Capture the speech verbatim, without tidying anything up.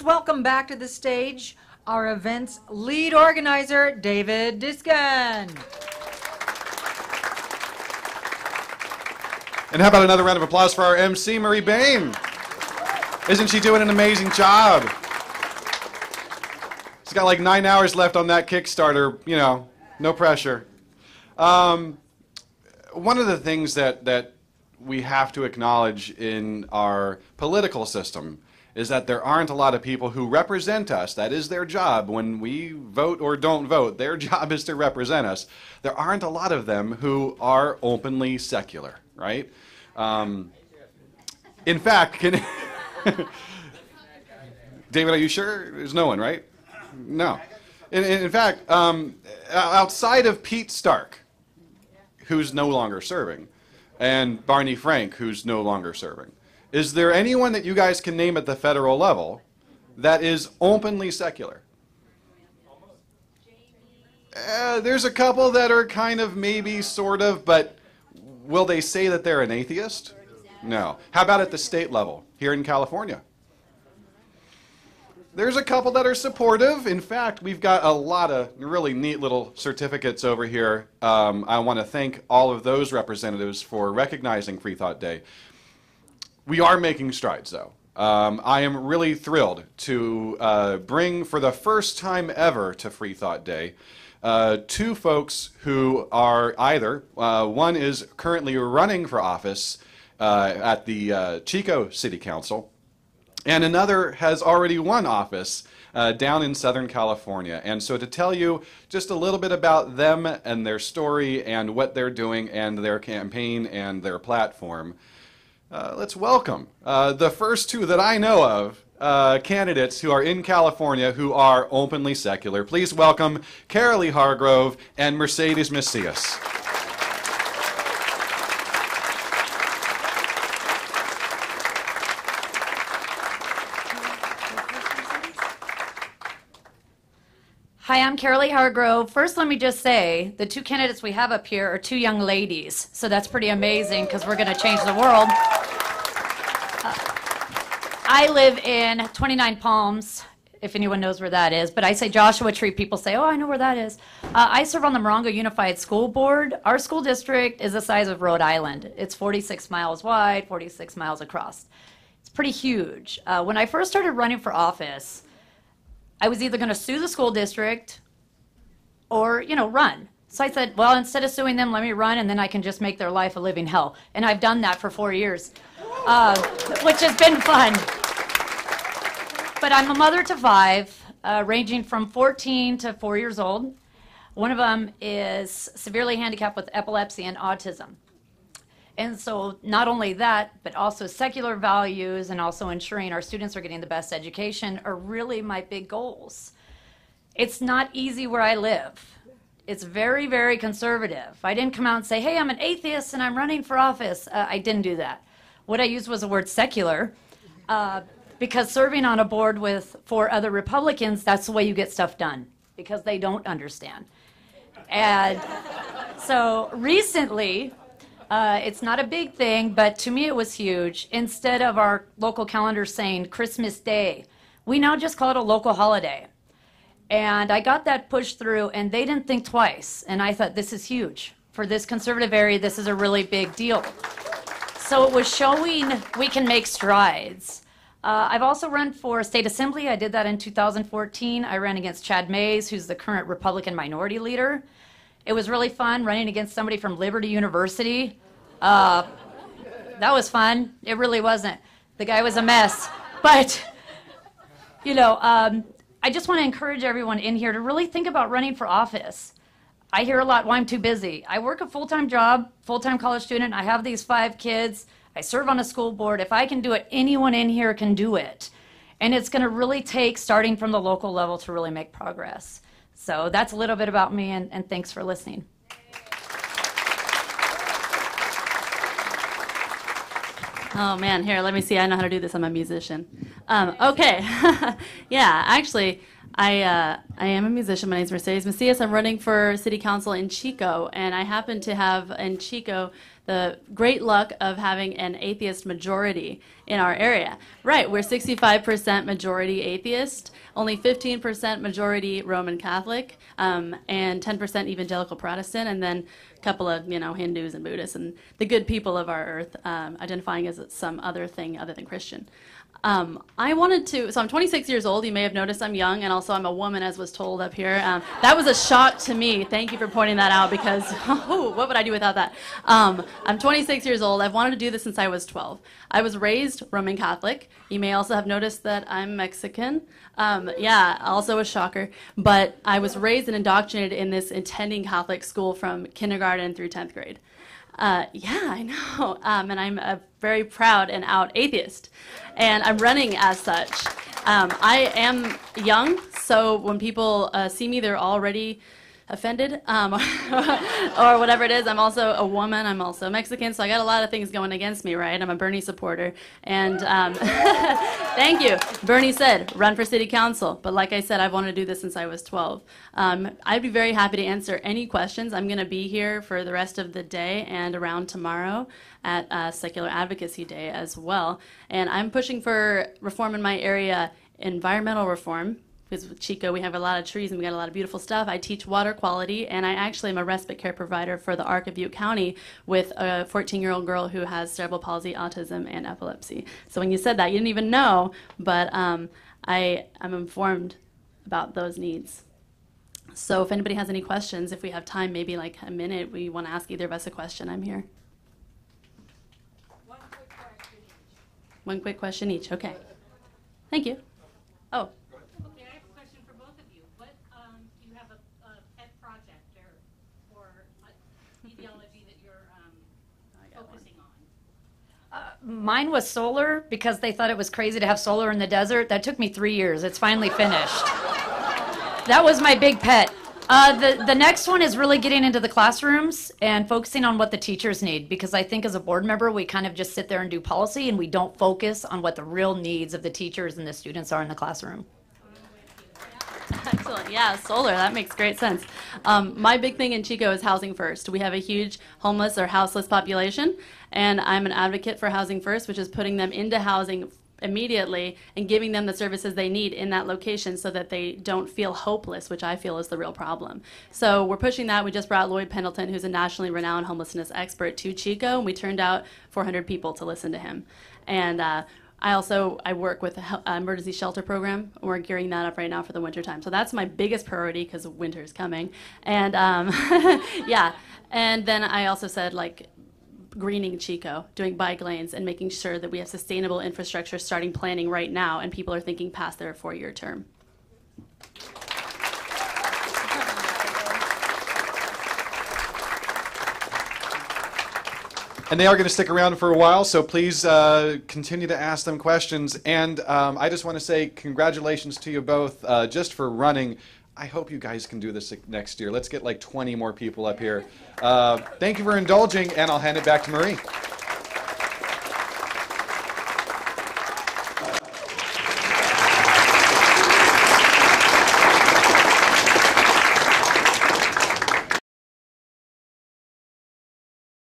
Let's welcome back to the stage our event's lead organizer, David Diskin. And how about another round of applause for our M C, Marie Bain? Isn't she doing an amazing job? She's got like nine hours left on that Kickstarter, you know, no pressure. Um, one of the things that, that we have to acknowledge in our political system is that there aren't a lot of people who represent us. That is their job. When we vote or don't vote, their job is to represent us. There aren't a lot of them who are openly secular, right? Um, in fact, can... David, are you sure? There's no one, right? No. In, in fact, um, outside of Pete Stark, who's no longer serving, and Barney Frank, who's no longer serving, is there anyone that you guys can name at the federal level that is openly secular? Uh, there's a couple that are kind of maybe, sort of, but will they say that they're an atheist? No. How about at the state level? Here in California, there's a couple that are supportive. In fact, we've got a lot of really neat little certificates over here. Um, I want to thank all of those representatives for recognizing Free Thought Day. We are making strides, though. Um, I am really thrilled to uh, bring, for the first time ever to Free Thought Day, uh, two folks who are either, uh, one is currently running for office Uh, at the uh, Chico City Council, and another has already won office uh, down in Southern California. And so to tell you just a little bit about them and their story and what they're doing and their campaign and their platform, uh, let's welcome uh, the first two that I know of, uh, candidates who are in California who are openly secular. Please welcome Carolee Hargrove and Mercedes Macias. Hi, I'm Carolee Hargrove. First, let me just say, the two candidates we have up here are two young ladies, so that's pretty amazing because we're going to change the world. Uh, I live in twenty-nine Palms, if anyone knows where that is, but I say Joshua Tree. People say, oh, I know where that is. Uh, I serve on the Morongo Unified School Board. Our school district is the size of Rhode Island. It's forty-six miles wide, forty-six miles across. It's pretty huge. Uh, when I first started running for office, I was either going to sue the school district or, you know, run. So I said, well, instead of suing them, let me run, and then I can just make their life a living hell. And I've done that for four years, uh, which has been fun. But I'm a mother to five, uh, ranging from fourteen to four years old. One of them is severely handicapped with epilepsy and autism. And so not only that, but also secular values and also ensuring our students are getting the best education are really my big goals. It's not easy where I live. It's very, very conservative. I didn't come out and say, hey, I'm an atheist and I'm running for office. Uh, I didn't do that. What I used was the word secular, uh, because serving on a board with four other Republicans, that's the way you get stuff done, because they don't understand. And so recently, Uh, it's not a big thing, but to me it was huge. Instead of our local calendar saying Christmas Day, we now just call it a local holiday. And I got that pushed through, and they didn't think twice. And I thought, this is huge. For this conservative area, this is a really big deal. So it was showing we can make strides. Uh, I've also run for state assembly. I did that in two thousand fourteen. I ran against Chad Mays, who's the current Republican minority leader. It was really fun running against somebody from Liberty University. Uh, that was fun. It really wasn't. The guy was a mess. But, you know, um, I just want to encourage everyone in here to really think about running for office. I hear a lot, well, I'm too busy. I work a full-time job, full-time college student. I have these five kids. I serve on a school board. If I can do it, anyone in here can do it. And it's going to really take starting from the local level to really make progress. So that's a little bit about me, and, and thanks for listening. Oh man, here, let me see. I know how to do this. I'm a musician. Um, okay. Yeah, actually, I uh, I am a musician. My name is Mercedes Macias. I'm running for city council in Chico, and I happen to have in Chico the great luck of having an atheist majority in our area. Right, we're sixty-five percent majority atheist, only fifteen percent majority Roman Catholic, um, and ten percent evangelical Protestant, and then a couple of you know Hindus and Buddhists and the good people of our earth um, identifying as some other thing other than Christian. Um, I wanted to, so I'm twenty-six years old, you may have noticed I'm young, and also I'm a woman, as was told up here. Um, that was a shock to me, thank you for pointing that out, because oh, what would I do without that? Um, I'm twenty-six years old, I've wanted to do this since I was twelve. I was raised Roman Catholic. You may also have noticed that I'm Mexican. Um, yeah, also a shocker, but I was raised and indoctrinated in this attending Catholic school from kindergarten through tenth grade. Uh, yeah, I know, um, and I'm a very proud and out atheist, and I'm running as such. Um, I am young, so when people uh, see me, they're already offended, um, or whatever it is. I'm also a woman, I'm also Mexican, so I got a lot of things going against me, right? I'm a Bernie supporter, and um, thank you. Bernie said, run for city council, but like I said, I've wanted to do this since I was twelve. Um, I'd be very happy to answer any questions. I'm going to be here for the rest of the day and around tomorrow at uh, Secular Advocacy Day as well, and I'm pushing for reform in my area, environmental reform, because with Chico we have a lot of trees and we got a lot of beautiful stuff. I teach water quality, and I actually am a respite care provider for the Arc of Butte County with a fourteen-year-old girl who has cerebral palsy, autism, and epilepsy. So when you said that, you didn't even know, but um, I am informed about those needs. So if anybody has any questions, if we have time, maybe like a minute, we want to ask either of us a question, I'm here. One quick question each. One quick question each, okay. Thank you. Oh. Mine was solar because they thought it was crazy to have solar in the desert. That took me three years. It's finally finished. That was my big pet. Uh, the, the next one is really getting into the classrooms and focusing on what the teachers need, because I think as a board member, we kind of just sit there and do policy and we don't focus on what the real needs of the teachers and the students are in the classroom. Excellent. Yeah, solar. That makes great sense. Um, my big thing in Chico is housing first. We have a huge homeless or houseless population, and I'm an advocate for housing first, which is putting them into housing immediately and giving them the services they need in that location so that they don't feel hopeless, which I feel is the real problem. So we're pushing that. We just brought Lloyd Pendleton, who's a nationally renowned homelessness expert, to Chico, and we turned out four hundred people to listen to him. And uh, I also, I work with an emergency shelter program. We're gearing that up right now for the winter time. So that's my biggest priority because winter is coming. And um, yeah, and then I also said like greening Chico, doing bike lanes and making sure that we have sustainable infrastructure starting planning right now and people are thinking past their four-year term. And they are going to stick around for a while, so please uh, continue to ask them questions. And um, I just want to say congratulations to you both uh, just for running. I hope you guys can do this next year. Let's get like twenty more people up here. Uh, thank you for indulging, and I'll hand it back to Marie.